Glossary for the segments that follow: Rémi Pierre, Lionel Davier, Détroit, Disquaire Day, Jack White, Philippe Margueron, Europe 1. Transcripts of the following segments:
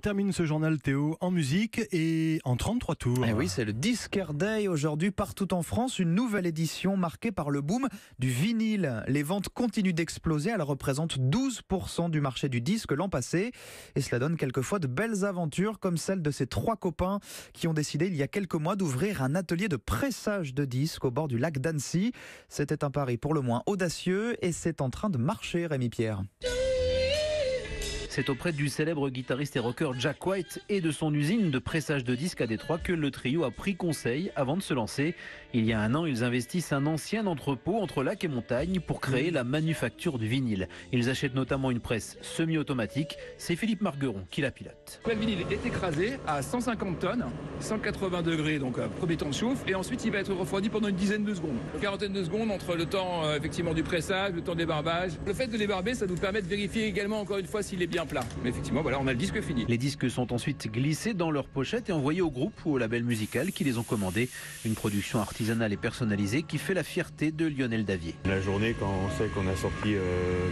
termine ce journal Théo en musique et en 33 tours. Et oui, c'est le Disquaire Day aujourd'hui partout en France, une nouvelle édition marquée par le boom du vinyle. Les ventes continuent d'exploser, elles représentent 12% du marché du disque l'an passé et cela donne quelquefois de belles aventures comme celle de ces trois copains qui ont décidé il y a quelques mois d'ouvrir un atelier de pressage de disques au bord du lac d'Annecy. C'était un pari pour le moins audacieux et c'est en train de marcher, Rémi Pierre. C'est auprès du célèbre guitariste et rocker Jack White et de son usine de pressage de disques à Détroit que le trio a pris conseil avant de se lancer. Il y a un an, ils investissent un ancien entrepôt entre lac et montagne pour créer la manufacture du vinyle. Ils achètent notamment une presse semi-automatique. C'est Philippe Margueron qui la pilote. Le vinyle est écrasé à 150 tonnes, 180 degrés, donc premier temps de chauffe, et ensuite il va être refroidi pendant une dizaine de secondes. Une quarantaine de secondes entre le temps effectivement du pressage, le temps de débarbage. Le fait de débarber, ça nous permet de vérifier également encore une fois s'il est bien plat. Mais effectivement, voilà, on a le disque fini. Les disques sont ensuite glissés dans leur pochette et envoyés au groupe ou au label musical qui les ont commandés. Une production artisanale et personnalisée qui fait la fierté de Lionel Davier. La journée, quand on sait qu'on a sorti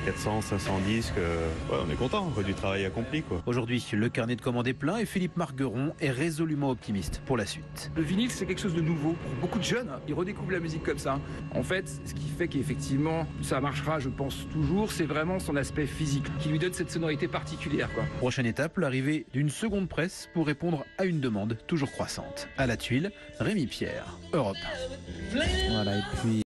400, 500 disques, ouais, on est content du travail accompli, quoi. Aujourd'hui, le carnet de commandes est plein et Philippe Margueron est résolument optimiste pour la suite. Le vinyle, c'est quelque chose de nouveau pour beaucoup de jeunes. Ils redécouvrent la musique comme ça. En fait, ce qui fait qu'effectivement, ça marchera, je pense toujours, c'est vraiment son aspect physique qui lui donne cette sonorité particulière, quoi. Prochaine étape, l'arrivée d'une seconde presse pour répondre à une demande toujours croissante. À la tuile, Rémi Pierre, Europe 1. Voilà, et puis...